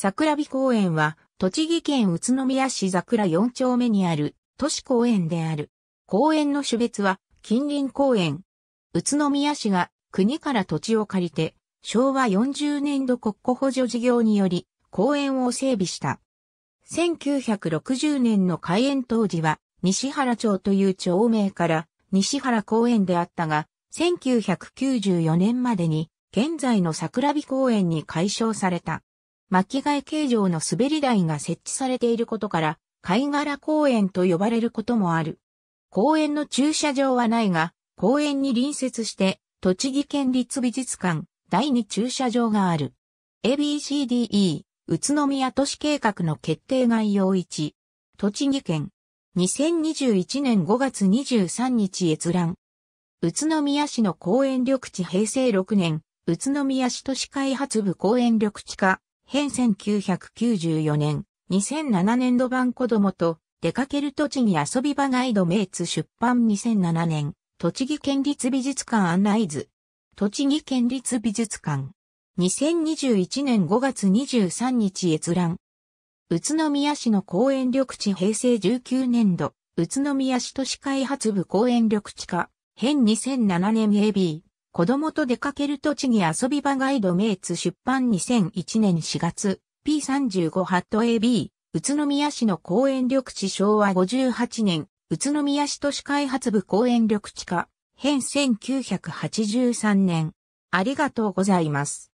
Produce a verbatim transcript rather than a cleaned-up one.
桜火公園は、栃木県宇都宮市桜よん丁目にある都市公園である。公園の種別は、近隣公園。宇都宮市が国から土地を借りて、しょうわよんじゅうねんど国庫補助事業により、公園を整備した。せんきゅうひゃくろくじゅうねんの開園当時は、西原町という町名から、西原公園であったが、せんきゅうひゃくきゅうじゅうよねんまでに、現在の桜火公園に改称された。巻き替え形状の滑り台が設置されていることから、貝殻公園と呼ばれることもある。公園の駐車場はないが、公園に隣接して、栃木県立美術館、だいに駐車場がある。エービーシーディーイー、宇都宮都市計画の決定概要いち、栃木県、にせんにじゅういちねんごがつにじゅうさんにち閲覧。宇都宮市の公園緑地へいせいろくねん、宇都宮市都市開発部公園緑地課。編せんきゅうひゃくきゅうじゅうよねん、にせんななねんど版子どもと出かける栃木遊び場ガイドメイツ出版にせんななねん、栃木県立美術館案内図。栃木県立美術館。にせんにじゅういちねんごがつにじゅうさんにち閲覧。宇都宮市の公園緑地へいせいじゅうきゅうねんど、宇都宮市都市開発部公園緑地課、編にせんななねん エービー。子供と出かける栃木遊び場ガイドメイツ出版にせんいちねんしがつ、ピーさんじゅうごハットエービー、宇都宮市の公園緑地しょうわごじゅうはちねん、宇都宮市都市開発部公園緑地課、編せんきゅうひゃくはちじゅうさんねん。ありがとうございます。